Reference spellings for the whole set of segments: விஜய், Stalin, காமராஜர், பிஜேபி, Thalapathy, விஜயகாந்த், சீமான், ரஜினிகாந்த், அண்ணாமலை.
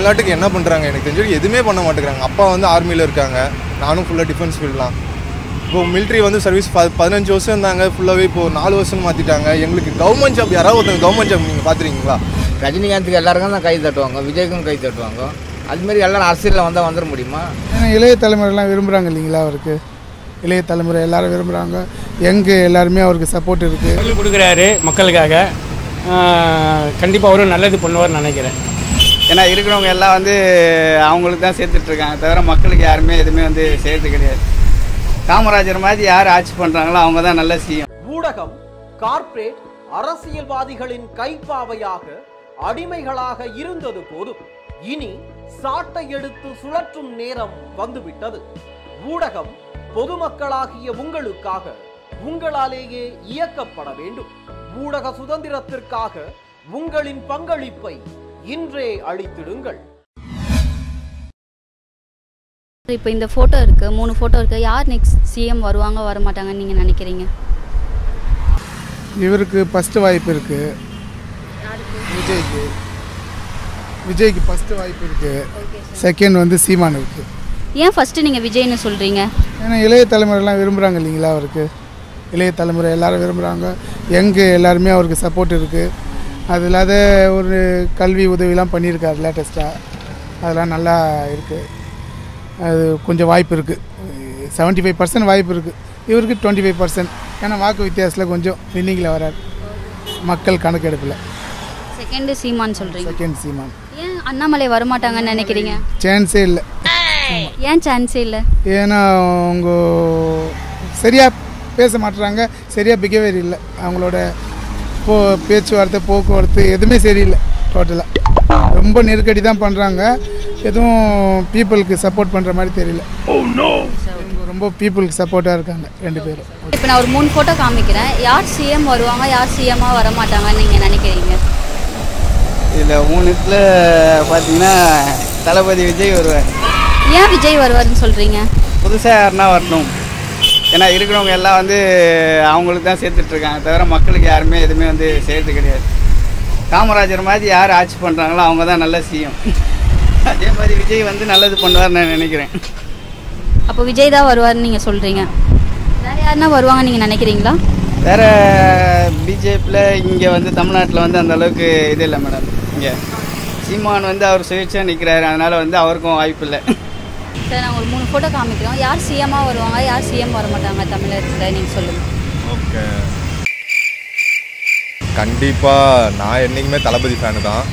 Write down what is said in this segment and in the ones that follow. தமிழ்நாட்டுக்கு என்ன பண்றாங்க எனக்கு தெரிஞ்சது எதுமே பண்ண மாட்டேங்கறாங்க அப்பா வந்து ஆர்மில இருக்காங்க நானும் ஃபுல்லா டிஃபென்ஸ் ஃபீல்ட்லாம் இப்போ military வந்து சர்வீஸ் 15 வருஷம் இருந்தாங்க ஃபுல்லாவே இப்போ 4 வருஷம் மாத்திட்டாங்க உங்களுக்கு கவர்மெண்ட் ஜாப் யாராவது ஒருத்தங்க கவர்மெண்ட் ஜாப் நீங்க பாத்துறீங்களா ரஜினிகாந்த்க்கு எல்லாரும் தான் கை தட்டுவாங்க விஜய்க்கும் கை தட்டுவாங்க அது மாதிரி எல்லாரும் அரசியல்ல வந்தா வந்தற முடியுமா இளைய தலைமுறை எல்லாம் விரும்பறாங்க இல்லீங்களா அவருக்கு இளைய தலைமுறை எல்லாரும் விரும்பறாங்க எங்க எல்லாரும் அவருக்கு சப்போர்ட் இருக்கு சொல்லி கொடுக்கறாரு மக்களுக்காக கண்டிப்பா அவரும் நல்லது பண்ணுவார்னு நினைக்கிறேன் ஏனா இருக்குறவங்க எல்லாம் வந்து அவங்களுக்கு தான் சேர்த்துட்டு இருக்காங்க தவிர மக்களுக்கு யாருமே எதுமே வந்து சேர்த்து கிடையாது காமராஜர் மாதிரி யார் ஆட்சி பண்றாங்களோ அவங்க தான் நல்ல சீயம் ஊடகம் கார்ப்பரேட் அரசியல்வாதிகளின் கைப்பாவையாக அடிமைகளாக இருந்தது போதும் இனி சாட்டை எடுத்து சுழற்றும் நேரம் வந்துவிட்டது ஊடகம் பொதுமக்களாகிய உங்களுக்காக உங்களாலேயே இயக்கப்பட வேண்டும் ஊடக சுதந்திரத்திற்காக உங்களின் பங்களிப்பை இன்றே அளித்திடுங்கள் இப்போ இந்த போட்டோ இருக்கு மூணு போட்டோ இருக்கு யார் நெக்ஸ்ட் சிஎம் வருவாங்க வர மாட்டாங்க நீங்க நினைக்கிறீங்க இவருக்கு ஃபர்ஸ்ட் வாய்ப்பு இருக்கு யாருக்கு விஜய்க்கு ஃபர்ஸ்ட் வாய்ப்பு இருக்கு செகண்ட் வந்து சீமான் இருக்கு ஏன் ஃபர்ஸ்ட் நீங்க விஜய்னு சொல்றீங்க ஏனா இளைய தலைமுறை எல்லாம் விரும்பறாங்க இல்லீங்களா அவருக்கு இளைய தலைமுறை எல்லாரும் விரும்பறாங்க எங்க எல்லாரும் அவருக்கு சப்போர்ட் இருக்கு அது இல்லாத ஒரு கல்வி உதவிலாம் பண்ணியிருக்காரு லேட்டஸ்ட்டாக அதெல்லாம் நல்லா இருக்குது அது கொஞ்சம் வாய்ப்பு இருக்குது 75% வாய்ப்பு இருக்குது இவருக்கு 25% ஏன்னா வாக்கு வித்தியாசத்தில் கொஞ்சம் வின்னிங்கில் வராது மக்கள் கணக்கெடுப்பில் செகண்ட் சீமான் சொல்கிறீங்க செகண்ட் சீமான் ஏன் அண்ணாமலை வரமாட்டாங்கன்னு நினைக்கிறீங்க சான்ஸே இல்லை ஏன் சான்ஸே இல்லை ஏன்னா அவங்க சரியாக பேச மாட்டுறாங்க சரியாக பிஹேவியர் இல்லை அவங்களோட போ பேச்சுவார்த்தை போக்குவரத்து எதுவுமே சரியில்லை டோட்டலாக ரொம்ப நெருக்கடி தான் பண்ணுறாங்க எதுவும் பீப்புளுக்கு சப்போர்ட் பண்ணுற மாதிரி தெரியல ரொம்ப பீப்புளுக்கு சப்போர்ட்டாக இருக்காங்க ரெண்டு பேரும் இப்போ நான் ஒரு 3 ஃபோட்டோ காமிக்கிறேன் யார் சிஎம் வருவாங்க யார் சிஎம்மாக வர மாட்டாங்கன்னு நீங்கள் நினைக்கிறீங்க இதில் 3 பார்த்தீங்கன்னா தளபதி விஜய் வருவார் ஏன் விஜய் வருவார்னு சொல்கிறீங்க புதுசாக யாருன்னா வரணும் ஏன்னா இருக்கிறவங்க எல்லாம் வந்து அவங்களுக்கு தான் சேர்த்துட்ருக்காங்க தவிர மக்களுக்கு யாருமே எதுவுமே வந்து சேர்த்து கிடையாது காமராஜர் மாதிரி யார் ஆட்சி பண்ணுறாங்களோ அவங்க தான் நல்ல சிஎம் அதே மாதிரி விஜய் வந்து நல்லது பண்ணுவார்னு நான் நினைக்கிறேன் அப்போ விஜய் தான் வருவார்னு நீங்கள் சொல்கிறீங்க வேறு யாருன்னா வருவாங்க நீங்கள் நினைக்கிறீங்களா வேறு பிஜேபியில் இங்கே வந்து தமிழ்நாட்டில் வந்து அந்தளவுக்கு இது இல்லை மேடம் இங்கே சீமான் வந்து அவர் சுயேட்சையாக நிற்கிறாரு அதனால் வந்து அவருக்கும் வாய்ப்பு இல்லை சார் நாங்கள் ஒரு 3 ஃபோட்டோ காமிக்கிறோம் யார் சிஎம்மாக வருவாங்க யார் சிஎம் வர மாட்டாங்க தமிழகத்தில் நீங்கள் சொல்லுங்கள் ஓகே கண்டிப்பாக நான் என்றைக்குமே தளபதி ஃபேனு தான்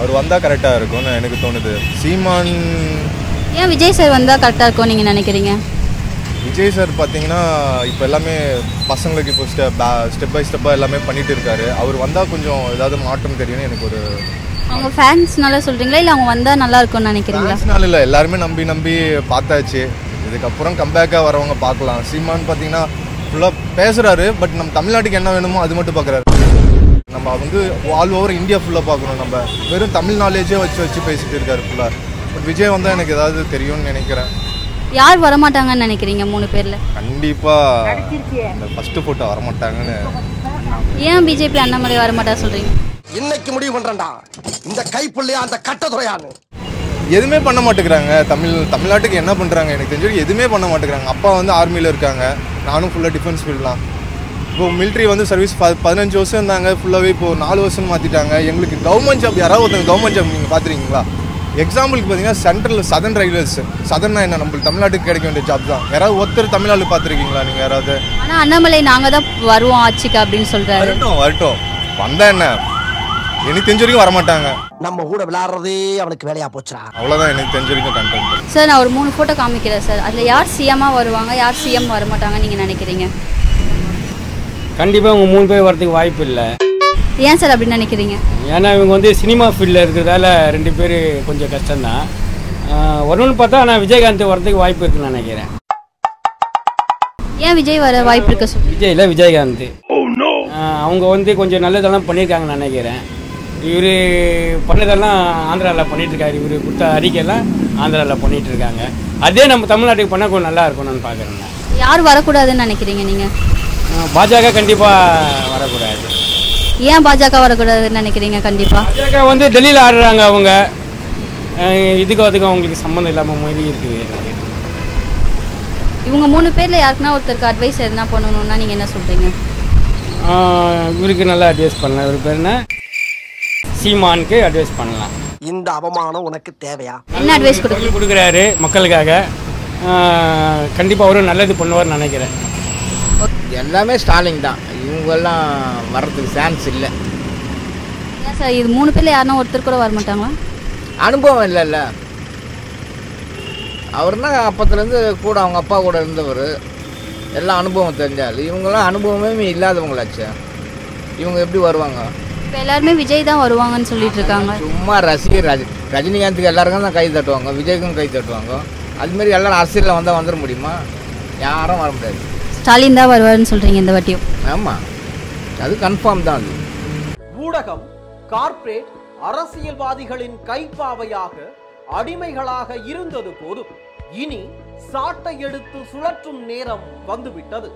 அவர் வந்தால் கரெக்டாக இருக்கும்னு எனக்கு தோணுது சீமான் ஏன் விஜய் சார் வந்தால் கரெக்டாக இருக்கும் நீங்கள் நினைக்கிறீங்க விஜய் சார் பார்த்தீங்கன்னா இப்போ எல்லாமே பசங்களுக்கு இப்போ ஸ்டெப் பை ஸ்டெப்பாக எல்லாமே பண்ணிகிட்டு இருக்காரு அவர் வந்தால் கொஞ்சம் ஏதாவது மாற்றம் தெரியும்னு எனக்கு ஒரு அவங்க ஃபேன்ஸ்னால சொல்றீங்களா இல்ல அவங்க வந்தா நல்லா இருக்கும்னு நினைக்கிறீங்களா ஃபேன்ஸ்னால இல்ல எல்லாரும் நம்பி பார்த்தாச்சு இதுக்கு அப்புறம் கம்பேக்கா வரவங்க பார்க்கலாம் சீமான் பாத்தீங்கன்னா ஃபுல்லா பேசுறாரு பட் நம்ம தமிழ்நாட்டுக்கு என்ன வேணுமோ அது மட்டும் பார்க்கறாரு நம்ம வந்து ஆல் ஓவர் இந்தியா ஃபுல்லா பார்க்கணும் நம்ம வெறும் தமிழ் நாலேஜே வச்சு பேசிட்டு இருக்காரு ஃபுல்லா பட் விஜய் வந்தா எனக்கு ஏதாவது தெரியும்னு நினைக்கிறேன் யார் வர மாட்டாங்கன்னு நினைக்கிறீங்க 3 பேர்ல கண்டிப்பா அந்த ஃபர்ஸ்ட் போட்டோ வர மாட்டாங்கன்னு ஏன் பிஜேபி அண்ணாமலை வர மாட்டா சொல்றீங்க இன்னைக்கு முடிவு பண்றேன்டா இந்த கைப்புள்ளையா அந்த கட்டதுறையானு எதுவுமே பண்ண மாட்டேங்கிறாங்க தமிழ்நாட்டுக்கு என்ன பண்ணுறாங்க எனக்கு தெரிஞ்சது எதுவுமே பண்ண மாட்டேங்கிறாங்க அப்பா வந்து ஆர்மியில் இருக்காங்க நானும் ஃபுல்லாக டிஃபென்ஸ் ஃபீல்ட்லாம் இப்போது military வந்து சர்வீஸ் 15 வருஷம் இருந்தாங்க ஃபுல்லாகவே இப்போது 4 வருஷம் மாற்றிட்டாங்க எங்களுக்கு கவர்மெண்ட் ஜாப் யாராவது ஒருத்தங்க கவர்மெண்ட் ஜாப் நீங்கள் பார்த்துருக்கீங்களா எக்ஸாம்பிளுக்கு பார்த்தீங்கன்னா சென்ட்ரல் சதர்ன் ரயில்வேஸ் சதர்னா என்ன நம்மளுக்கு தமிழ்நாட்டுக்கு கிடைக்க வேண்டிய ஜாப் தான் யாராவது ஒருத்தர் தமிழ்நாடு பார்த்துருக்கீங்களா நீங்கள் யாராவது ஆனால் அண்ணாமலை நாங்கள் தான் வருவோம் ஆட்சிக்கு அப்படின்னு சொல்கிறாங்க வரட்டும் வந்தால் என்ன எனக்கு தெரிஞ்ச வரைக்கும் வரமாட்டாங்க நம்ம கூட விளையாடுறதே அவனுக்கு வேலையா போச்சுடா அவ்வளோதான் எனக்கு தெரிஞ்ச வரைக்கும் கண்டென்ட் சார் நான் ஒரு 3 ஃபோட்டோ காமிக்கிறேன் சார் அதில் யார் சிஎம்மாக வருவாங்க யார் சிஎம் வர மாட்டாங்க நீங்கள் நினைக்கிறீங்க கண்டிப்பாக அவங்க 3 பேர் வரதுக்கு வாய்ப்பு இல்லை ஏன் சார் அப்படின்னு நினைக்கிறீங்க ஏன்னா இவங்க வந்து சினிமா ஃபீல்டில் இருக்கிறதால 2 பேர் கொஞ்சம் கஷ்டம்தான் வரணும்னு பார்த்தா ஆனால் விஜயகாந்த் வரதுக்கு வாய்ப்பு இருக்குன்னு நினைக்கிறேன் ஏன் விஜய் வர வாய்ப்பு இருக்கு சார் விஜய் இல்லை விஜயகாந்த் அவங்க வந்து கொஞ்சம் நல்லதெல்லாம் பண்ணியிருக்காங்கன்னு நினைக்கிறேன் இவர் பண்ணதெல்லாம் ஆந்திராவில் பண்ணிகிட்ருக்காரு இவர் கொடுத்த அறிக்கையெல்லாம் ஆந்திராவில் பண்ணிகிட்ருக்காங்க அதே நம்ம தமிழ்நாட்டுக்கு பண்ண கொஞ்சம் நல்லா இருக்கும்னு பார்க்குறேங்க யார் வரக்கூடாதுன்னு நினைக்கிறீங்க நீங்கள் பாஜக கண்டிப்பாக வரக்கூடாது ஏன் பாஜக வரக்கூடாதுன்னு நினைக்கிறீங்க கண்டிப்பாக பாஜக வந்து டெல்லியில் ஆடுறாங்க அவங்க இதுக்கு அதுக்கு அவங்களுக்கு சம்பந்தம் இல்லாமல் மாதிரி இருக்குது. இவங்க மூணு பேரில் யாருக்குன்னா ஒருத்தருக்கு அட்வைஸ் எதுனா பண்ணணும்னா நீங்கள் என்ன சொல்கிறீங்க? இவருக்கு நல்லா அட்வைஸ் பண்ணலாம். இவர் பேர் என்ன, சீமானுக்கு அட்வைஸ் பண்ணலாம். இந்த அவமானம் உனக்கு தேவையா? என்ன அட்வைஸ் கொடுக்குறாரு மக்களுக்காக? கண்டிப்பாக அவரும் நல்லது பண்ணுவார்னு நினைக்கிறேன். எல்லாமே ஸ்டாலின் தான், இவங்கெல்லாம் வர்றதுக்கு சான்ஸ் இல்லை. இல்லை சார், இது மூணு பேரில் யாருன்னா ஒருத்தர் கூட வரமாட்டாங்களா? அனுபவம் இல்லைல்ல. அவருன்னா அப்பத்துலேருந்து கூட அவங்க அப்பா கூட இருந்தவர், எல்லா அனுபவம் தெரிஞ்சார். இவங்களாம் அனுபவமே இல்லாதவங்களாச்சு, இவங்க எப்படி வருவாங்க? இப்போ எல்லாருமே விஜய் தான் வருவாங்கன்னு சொல்லிட்டு இருக்காங்க. சும்மா ரசிகர் ரஜினிகாந்துக்கு எல்லாருக்கும் தான் கை தட்டுவாங்க, விஜய்க்கும் கை தட்டுவாங்க. அதுமாரி எல்லாரும் அரசியலில் வந்தால் வந்துட முடியுமா? யாரும் வர முடியாது. ஸ்டாலின் தான் வருவார்னு சொல்கிறீங்க இந்த வாட்டியும்? ஆமாம், அது கன்ஃபார்ம் தான். அது ஊடகம், கார்ப்பரேட் அரசியல்வாதிகளின் கைப்பாவையாக அடிமைகளாக இருந்தது போதும். இனி சாட்டை எடுத்து சுழற்றும் நேரம் வந்துவிட்டது.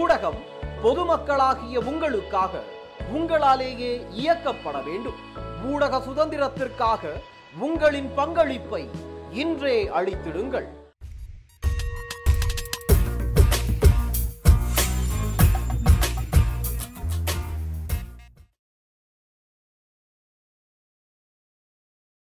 ஊடகம் பொதுமக்களாகிய உங்களுக்காக உங்களாலேயே இயக்கப்பட வேண்டும். ஊடக சுதந்திரத்திற்காக உங்களின் பங்களிப்பை இன்றே அளித்திடுங்கள்.